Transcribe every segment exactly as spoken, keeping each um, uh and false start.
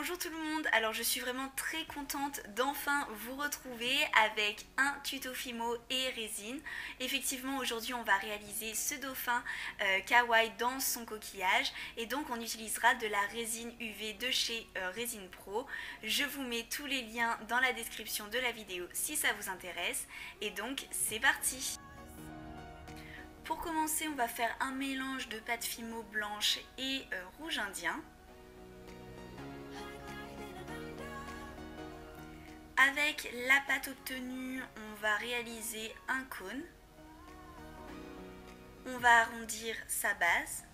Bonjour tout le monde, alors je suis vraiment très contente d'enfin vous retrouver avec un tuto Fimo et résine. Effectivement aujourd'hui on va réaliser ce dauphin euh, kawaii dans son coquillage et donc on utilisera de la résine U V de chez euh, Résine Pro. Je vous mets tous les liens dans la description de la vidéo si ça vous intéresse et donc c'est parti. Pour commencer on va faire un mélange de pâte Fimo blanche et euh, rouge indien. Avec la pâte obtenue, on va réaliser un cône. On va arrondir sa base.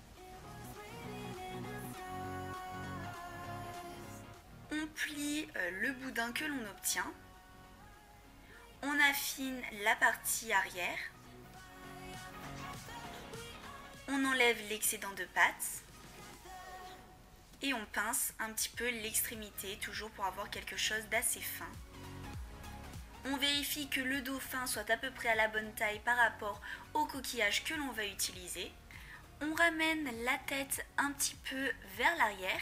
On plie le boudin que l'on obtient. On affine la partie arrière. On enlève l'excédent de pâte. Et on pince un petit peu l'extrémité, toujours pour avoir quelque chose d'assez fin. On vérifie que le dauphin soit à peu près à la bonne taille par rapport au coquillage que l'on va utiliser. On ramène la tête un petit peu vers l'arrière.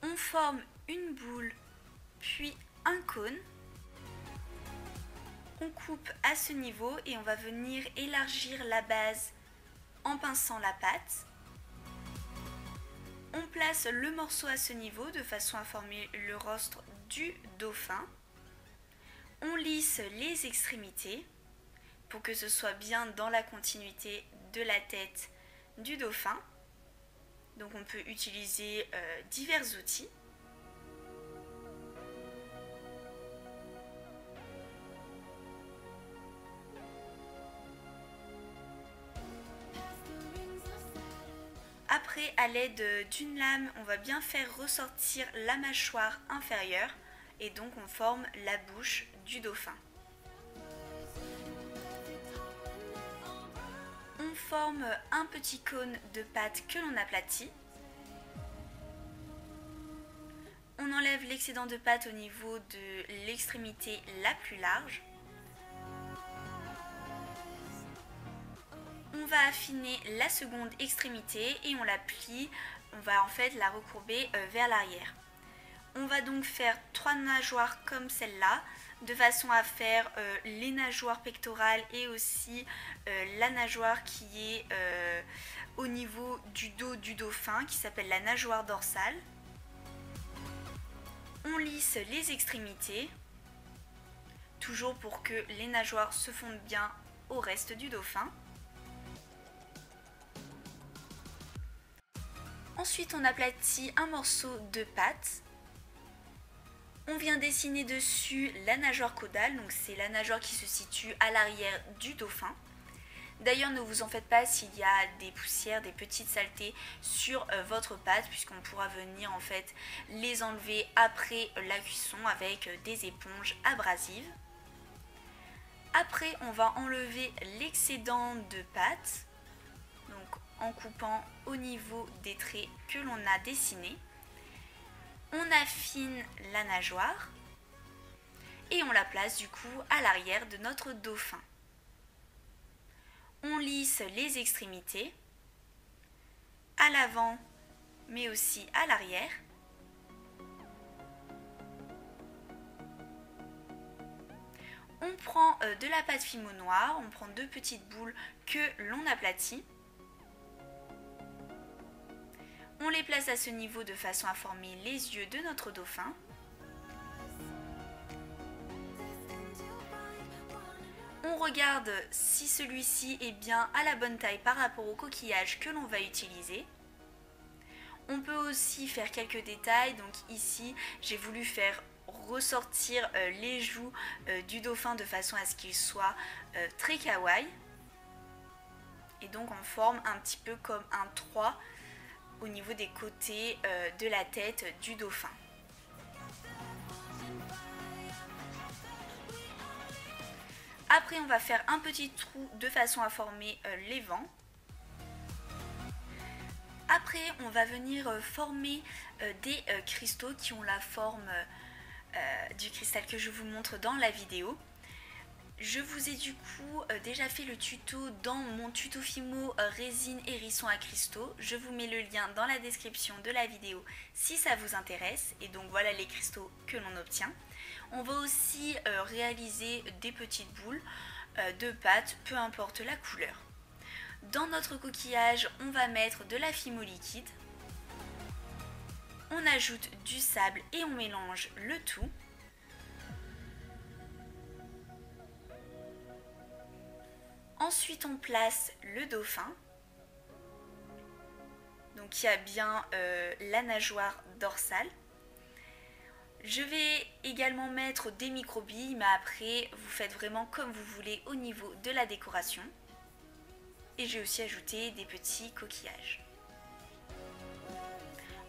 On forme une boule, puis un cône. On coupe à ce niveau et on va venir élargir la base en pinçant la pâte. On place le morceau à ce niveau de façon à former le rostre du dauphin. On lisse les extrémités pour que ce soit bien dans la continuité de la tête du dauphin. Donc on peut utiliser euh, divers outils. Après, à l'aide d'une lame, on va bien faire ressortir la mâchoire inférieure et donc on forme la bouche du dauphin. On forme un petit cône de pâte que l'on aplatit. On enlève l'excédent de pâte au niveau de l'extrémité la plus large. On va affiner la seconde extrémité et on la plie, on va en fait la recourber vers l'arrière. On va donc faire trois nageoires comme celle-là, de façon à faire euh, les nageoires pectorales et aussi euh, la nageoire qui est euh, au niveau du dos du dauphin, qui s'appelle la nageoire dorsale. On lisse les extrémités, toujours pour que les nageoires se fondent bien au reste du dauphin. Ensuite, on aplatit un morceau de pâte. On vient dessiner dessus la nageoire caudale, donc c'est la nageoire qui se situe à l'arrière du dauphin. D'ailleurs, ne vous en faites pas s'il y a des poussières, des petites saletés sur votre pâte, puisqu'on pourra venir en fait les enlever après la cuisson avec des éponges abrasives. Après, on va enlever l'excédent de pâte. Donc, en coupant au niveau des traits que l'on a dessinés. On affine la nageoire et on la place du coup à l'arrière de notre dauphin. On lisse les extrémités à l'avant mais aussi à l'arrière. On prend de la pâte Fimo noire, on prend deux petites boules que l'on aplatit. On les place à ce niveau de façon à former les yeux de notre dauphin. On regarde si celui-ci est bien à la bonne taille par rapport au coquillage que l'on va utiliser. On peut aussi faire quelques détails, donc ici j'ai voulu faire ressortir les joues du dauphin de façon à ce qu'il soit très kawaii. Et donc on forme un petit peu comme un trois au niveau des côtés euh, de la tête du dauphin. Après, on va faire un petit trou de façon à former euh, les vents. Après, on va venir euh, former euh, des euh, cristaux qui ont la forme euh, du cristal que je vous montre dans la vidéo. Je vous ai du coup euh, déjà fait le tuto dans mon tuto Fimo euh, résine hérisson à cristaux. Je vous mets le lien dans la description de la vidéo si ça vous intéresse. Et donc voilà les cristaux que l'on obtient. On va aussi euh, réaliser des petites boules euh, de pâte, peu importe la couleur. Dans notre coquillage, on va mettre de la Fimo liquide. On ajoute du sable et on mélange le tout. Ensuite, on place le dauphin, donc il y a bien euh, la nageoire dorsale. Je vais également mettre des microbilles, mais après vous faites vraiment comme vous voulez au niveau de la décoration. Et j'ai aussi ajouté des petits coquillages.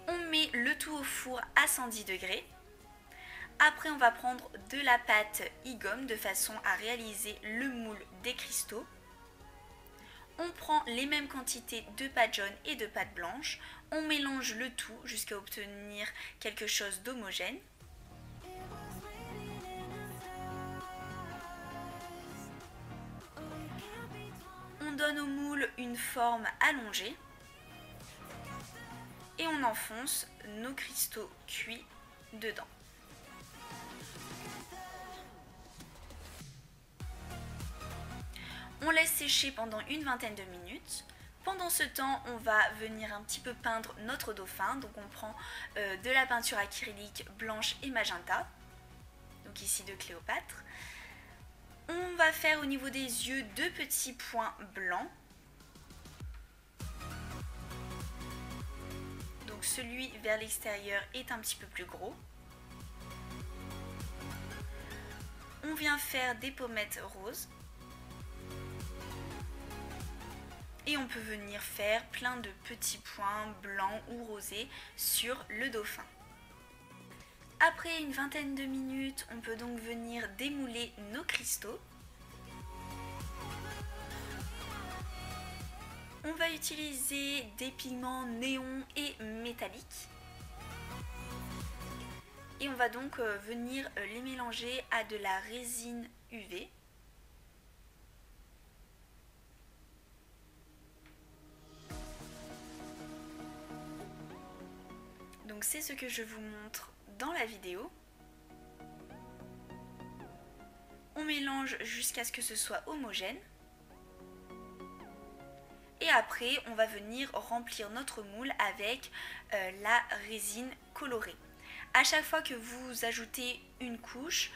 On met le tout au four à cent dix degrés. Après, on va prendre de la pâte i-gum de façon à réaliser le moule des cristaux. On prend les mêmes quantités de pâte jaune et de pâte blanche. On mélange le tout jusqu'à obtenir quelque chose d'homogène. On donne au moule une forme allongée. Et on enfonce nos cristaux cuits dedans. On laisse sécher pendant une vingtaine de minutes. Pendant ce temps, on va venir un petit peu peindre notre dauphin. Donc on prend euh, de la peinture acrylique blanche et magenta. Donc ici de Cléopâtre. On va faire au niveau des yeux deux petits points blancs. Donc celui vers l'extérieur est un petit peu plus gros. On vient faire des pommettes roses. Et on peut venir faire plein de petits points blancs ou rosés sur le dauphin. Après une vingtaine de minutes, on peut donc venir démouler nos cristaux. On va utiliser des pigments néons et métalliques. Et on va donc venir les mélanger à de la résine U V. Donc c'est ce que je vous montre dans la vidéo. On mélange jusqu'à ce que ce soit homogène. Et après, on va venir remplir notre moule avec euh, la résine colorée. À chaque fois que vous ajoutez une couche,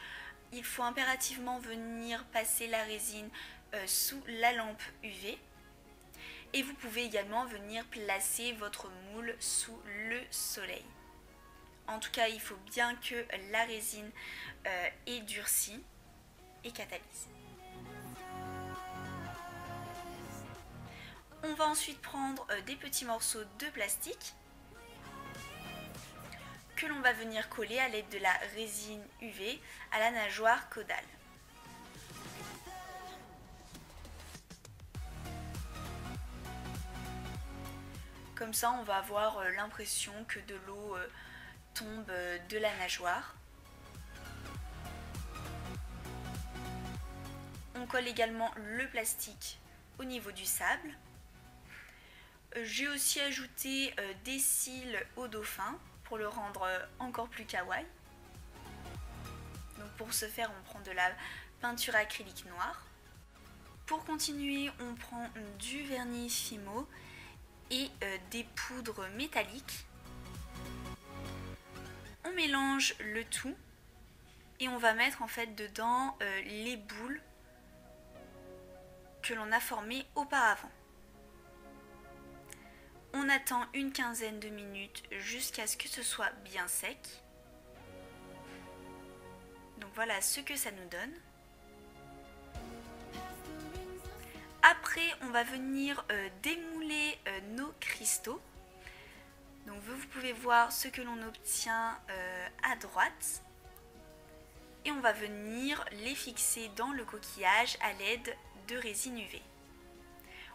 il faut impérativement venir passer la résine euh, sous la lampe U V. Et vous pouvez également venir placer votre moule sous le soleil. En tout cas, il faut bien que la résine euh, ait durci et catalyse. On va ensuite prendre euh, des petits morceaux de plastique que l'on va venir coller à l'aide de la résine U V à la nageoire caudale. Comme ça, on va avoir l'impression que de l'eau tombe de la nageoire. On colle également le plastique au niveau du sable. J'ai aussi ajouté des cils au dauphin pour le rendre encore plus kawaii. Donc pour ce faire, on prend de la peinture acrylique noire. Pour continuer, on prend du vernis Fimo et euh, des poudres métalliques. On mélange le tout et on va mettre en fait dedans euh, les boules que l'on a formées auparavant. On attend une quinzaine de minutes jusqu'à ce que ce soit bien sec. Donc voilà ce que ça nous donne. Après, on va venir euh, démouler euh, nos cristaux. Donc vous, vous pouvez voir ce que l'on obtient euh, à droite. Et on va venir les fixer dans le coquillage à l'aide de résine U V.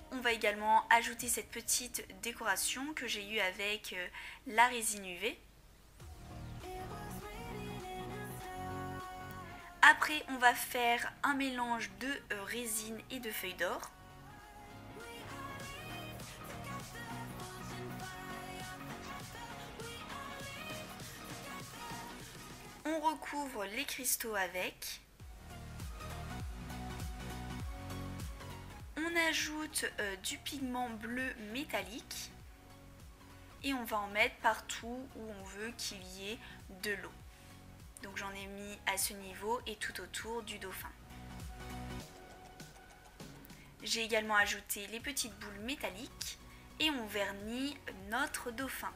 On va également ajouter cette petite décoration que j'ai eue avec euh, la résine U V. Après, on va faire un mélange de résine et de feuille d'or. On recouvre les cristaux avec. On ajoute euh, du pigment bleu métallique. Et on va en mettre partout où on veut qu'il y ait de l'eau. Donc j'en ai mis à ce niveau et tout autour du dauphin. J'ai également ajouté les petites boules métalliques et on vernit notre dauphin.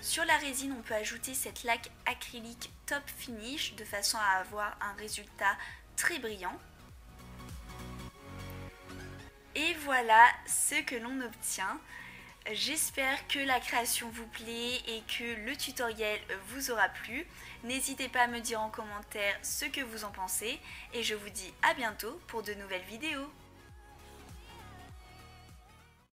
Sur la résine, on peut ajouter cette laque acrylique top finish de façon à avoir un résultat très brillant. Et voilà ce que l'on obtient. J'espère que la création vous plaît et que le tutoriel vous aura plu. N'hésitez pas à me dire en commentaire ce que vous en pensez et je vous dis à bientôt pour de nouvelles vidéos.